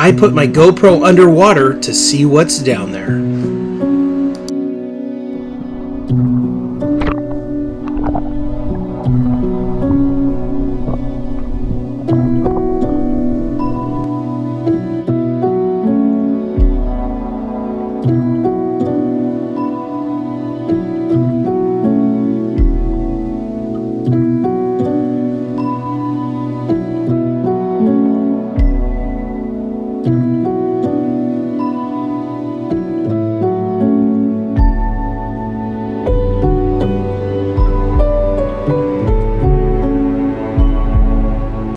I put my GoPro underwater to see what's down there.